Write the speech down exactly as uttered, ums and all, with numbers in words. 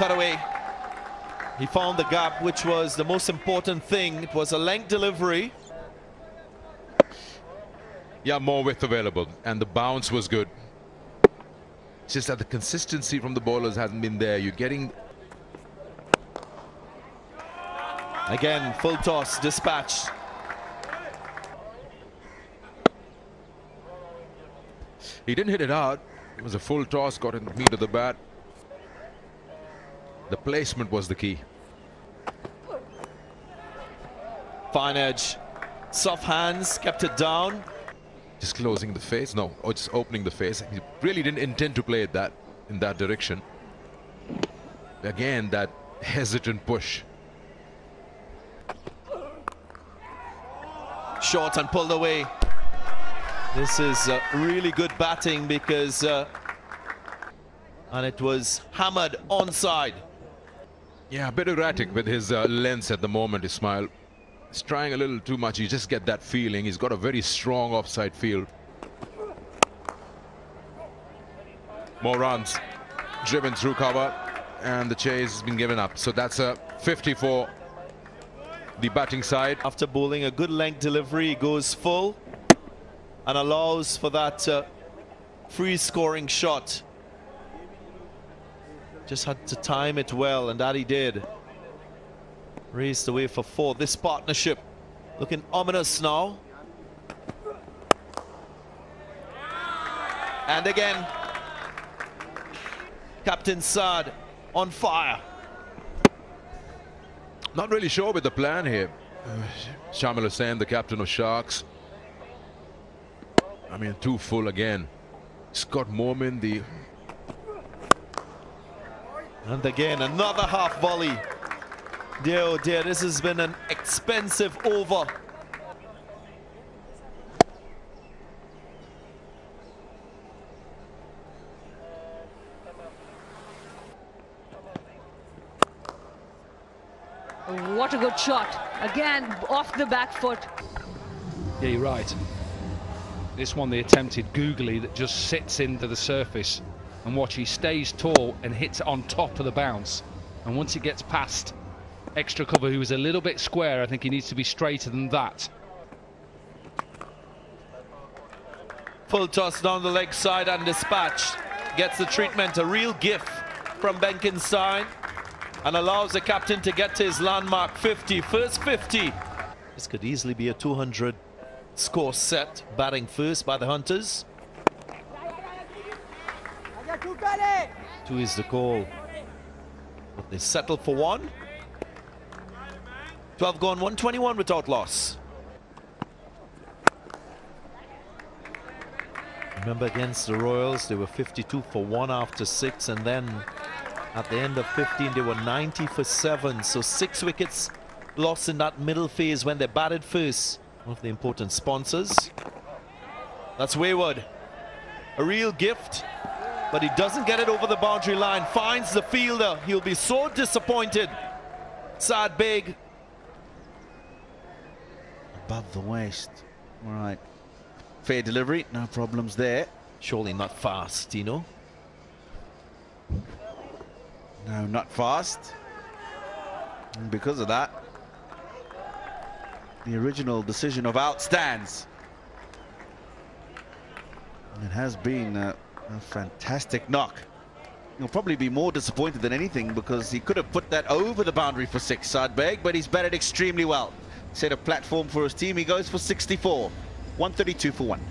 cutaway. He found the gap, which was the most important thing. It was a length delivery. Yeah, more width available, and the bounce was good. It's just that the consistency from the bowlers hasn't been there. You're getting... Again, full toss, dispatched. He didn't hit it out. It was a full toss, got in the meat of the bat. The placement was the key. Fine edge. Soft hands, kept it down. Just closing the face, no, or just opening the face. He really didn't intend to play it that in that direction. Again, that hesitant push. Short and pulled away. This is uh, really good batting because... Uh, and it was hammered onside. Yeah, a bit erratic with his uh, lens at the moment, Ismail. He's trying a little too much. You just get that feeling. He's got a very strong offside field. More runs. Driven through cover. And the chase has been given up. So that's a fifty-four. The batting side. After bowling a good length delivery, he goes full. And allows for that uh, free scoring shot. Just had to time it well, and that he did. Raised the way for four. This partnership looking ominous now. And again, Captain Saad on fire. Not really sure with the plan here. Uh, Shamil Hussain, the captain of Sharks. I mean, too full again. Scott Mormon, the... And again, another half volley. Dear, oh dear, this has been an expensive over. What a good shot. Again, off the back foot. Yeah, you're right. This one they attempted googly that just sits into the surface, and watch, he stays tall and hits it on top of the bounce, and once it gets past extra cover, who was a little bit square, I think he needs to be straighter than that. Full toss down the leg side and dispatched. Gets the treatment, a real gift from Benkenstein, and allows the captain to get to his landmark fifty, first fifty. This could easily be a two hundred score set. Batting first by the Hunters. Two is the call, but they settle for one. twelve gone, one twenty-one without loss. Remember, against the Royals they were fifty-two for one after six, and then at the end of fifteen they were ninety for seven, so six wickets lost in that middle phase when they batted first. One of the important sponsors. That's Wayward. A real gift, but he doesn't get it over the boundary line. Finds the fielder. He'll be so disappointed. Saad Baig. Above the waist. All right. Fair delivery. No problems there. Surely not fast, Tino. No, not fast. And because of that, the original decision of out stands. It has been a, a fantastic knock. He'll probably be more disappointed than anything because he could have put that over the boundary for six, Saad Baig, but he's batted extremely well. Set a platform for his team. He goes for sixty-four, one thirty-two for one.